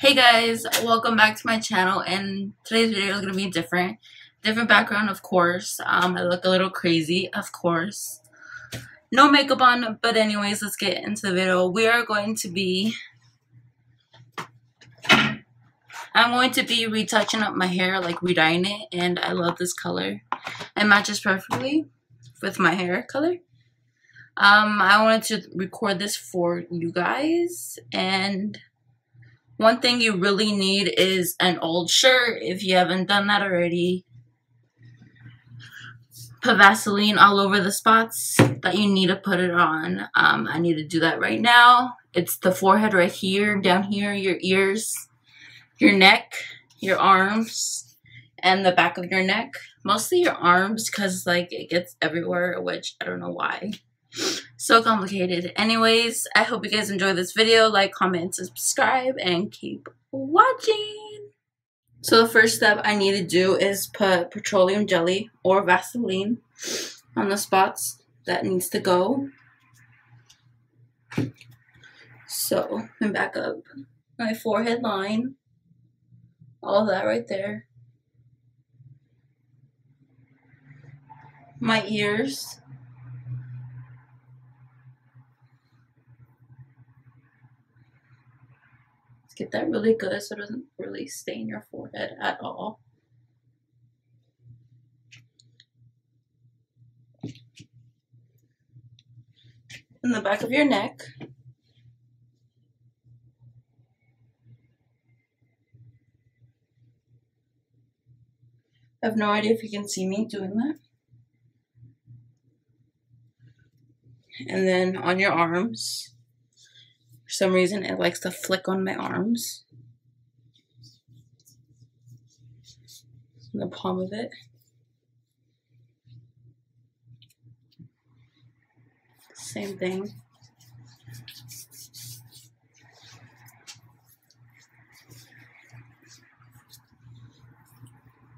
Hey guys, welcome back to my channel, and today's video is gonna be different background, of course. I look a little crazy, of course, no makeup on, but anyways, let's get into the video. We are going to be I'm going to be retouching up my hair, like redying it, and I love this color. It matches perfectly with my hair color. I wanted to record this for you guys. And one thing you really need is an old shirt, if you haven't done that already. Put Vaseline all over the spots that you need to put it on. I need to do that right now. It's the forehead right here, down here, your ears, your neck, your arms, and the back of your neck. Mostly your arms, because like it gets everywhere, which I don't know why. So complicated. Anyways, I hope you guys enjoy this video. Like, comment, subscribe, and keep watching. So the first step I need to do is put petroleum jelly or Vaseline on the spots that needs to go. So I'm back up my forehead line, all that right there, my ears, get that really good so it doesn't really stain your forehead at all. In the back of your neck. I have no idea if you can see me doing that. And then on your arms. For some reason, it likes to flick on my arms. In the palm of it. Same thing.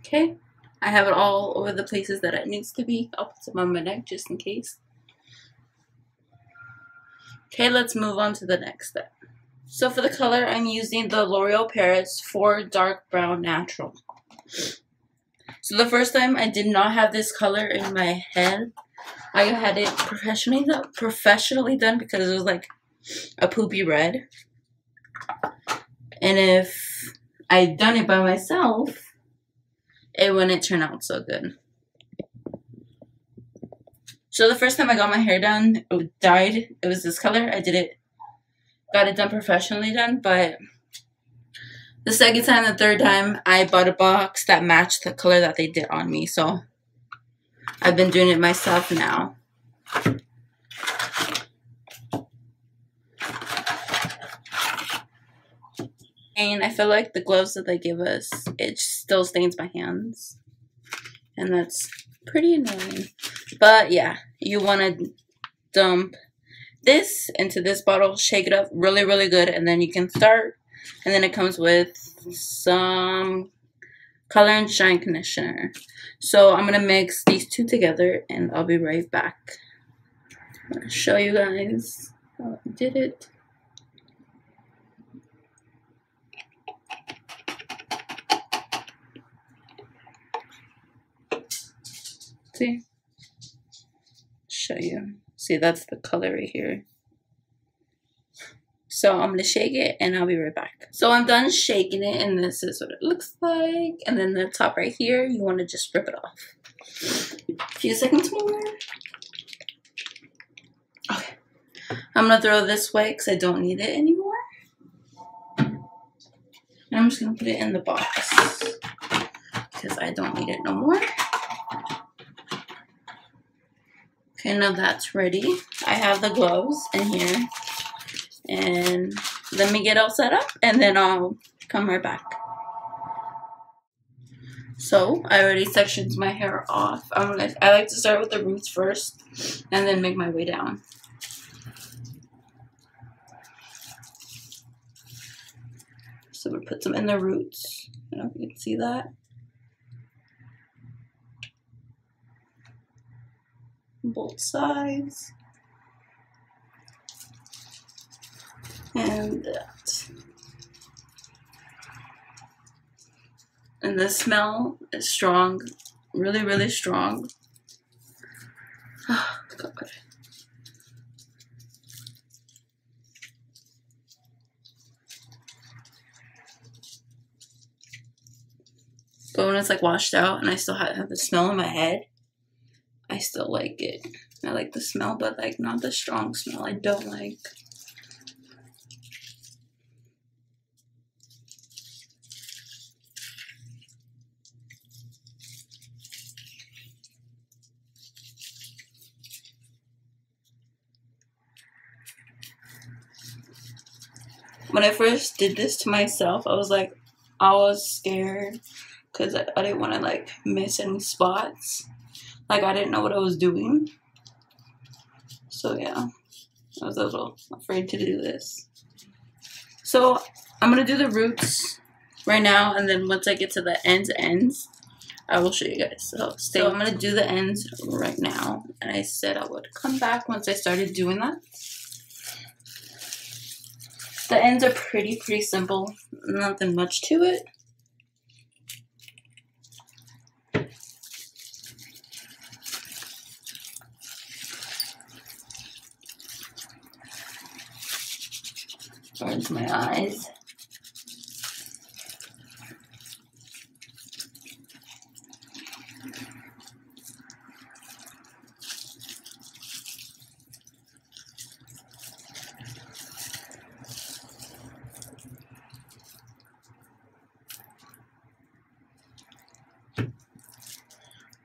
Okay, I have it all over the places that it needs to be. I'll put some on my neck just in case. Okay, let's move on to the next step. So for the color, I'm using the L'Oreal Paris for Dark Brown Natural. So the first time I did not have this color in my head. I had it professionally done because it was like a poopy red. And if I'd done it by myself, it wouldn't turn out so good. So the first time I got my hair done, it dyed, it was this color. I did it, got it done professionally done, but the second time, the third time, I bought a box that matched the color that they did on me. So I've been doing it myself now. And I feel like the gloves that they give us, it still stains my hands. And that's pretty annoying. But yeah, you want to dump this into this bottle, shake it up really, really good, and then you can start. And then it comes with some color and shine conditioner. So I'm going to mix these two together, and I'll be right back. I'm going to show you guys how I did it. See? Show you. See, that's the color right here. So I'm gonna shake it and I'll be right back. So I'm done shaking it, and this is what it looks like. And then the top right here, you want to just rip it off. A few seconds more. Okay, I'm gonna throw this away because I don't need it anymore. And I'm just gonna put it in the box because I don't need it no more. Okay, now that's ready. I have the gloves in here. And let me get all set up, and then I'll come right back. So, I already sectioned my hair off. I like to start with the roots first, and then make my way down. So I'm gonna put some in the roots. I don't know if you can see that. Both sides, and that. And the smell is strong, really, really strong. Oh, God. But when it's like washed out and I still have the smell in my head, I still like it. I like the smell, but like not the strong smell I don't like. When I first did this to myself, I was like, I was scared because I didn't want to like miss any spots. Like I didn't know what I was doing. So yeah, I was a little afraid to do this. So I'm going to do the roots right now. And then once I get to the ends, I will show you guys. So stay. So I'm going to do the ends right now. And I said I would come back once I started doing that. The ends are pretty simple, nothing much to it. Burns my eyes.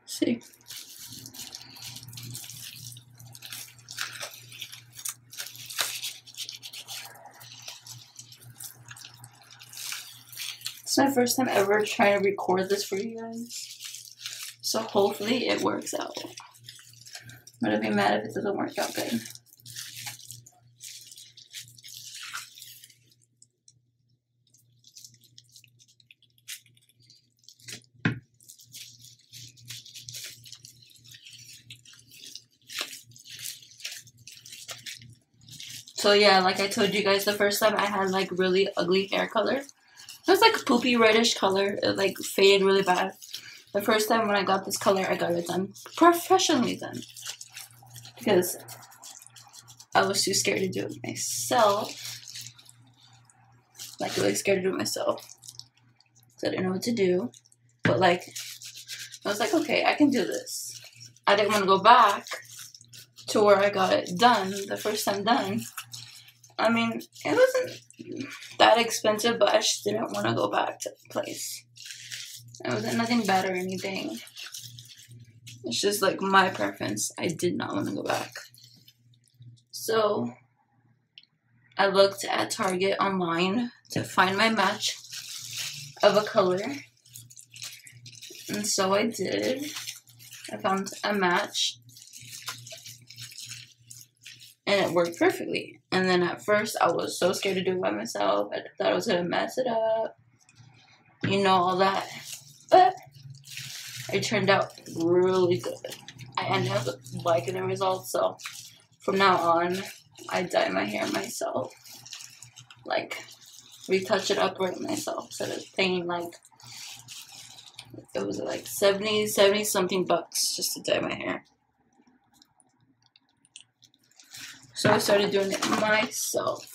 See. It's my first time ever trying to record this for you guys, so hopefully it works out. I'm gonna be mad if it doesn't work out good. So yeah, like I told you guys the first time, I had like really ugly hair color. It was like poopy reddish color. It like faded really bad. The first time when I got this color, I got it done. Professionally done. Because I was too scared to do it myself. Like really scared to do it myself. So I didn't know what to do. But like, I was like, okay, I can do this. I didn't want to go back to where I got it done, the first time done. I mean, it wasn't that expensive, but I just didn't want to go back to the place. It wasn't nothing bad or anything. It's just like my preference. I did not want to go back. So I looked at Target online to find my match of a color. And so I did. I found a match. And it worked perfectly. And then at first, I was so scared to do it by myself. I thought I was going to mess it up. You know, all that. But it turned out really good. I ended up liking the results. So from now on, I dye my hair myself. Like, retouch it up right myself. So it's paying like, it was like 70 something bucks just to dye my hair. So I started doing it myself.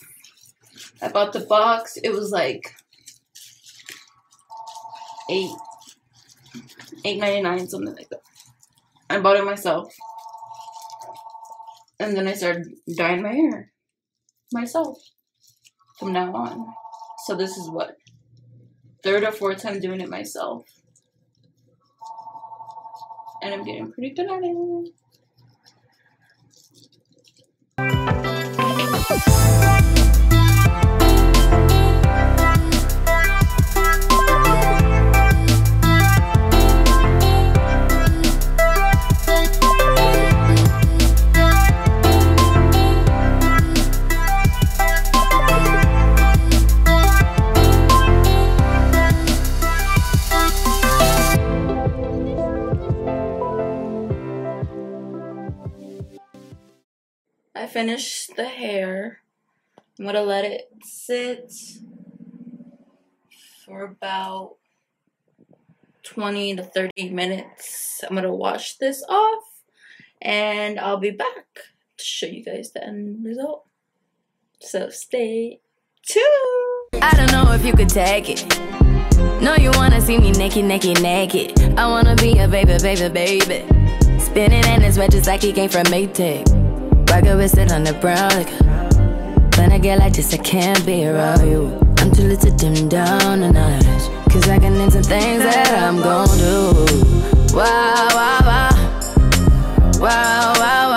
I bought the box. It was like $8.99, something like that. I bought it myself. And then I started dyeing my hair myself from now on. So this is what? Third or fourth time doing it myself. And I'm getting pretty good at it. I finished the hair. I'm gonna let it sit for about 20 to 30 minutes. I'm gonna wash this off and I'll be back to show you guys the end result. So stay tuned. I don't know if you could take it. No, you wanna see me naked, naked, naked. I wanna be a baby, baby, baby. Spinning in his red just like he came from Maytag. Rocket with it on the brown liquor. When I get like this, I can't be around you. I'm too little to dim down the night, cause I can into things that I'm gon' do. Wow, wow, wow. Wow, wow, wow.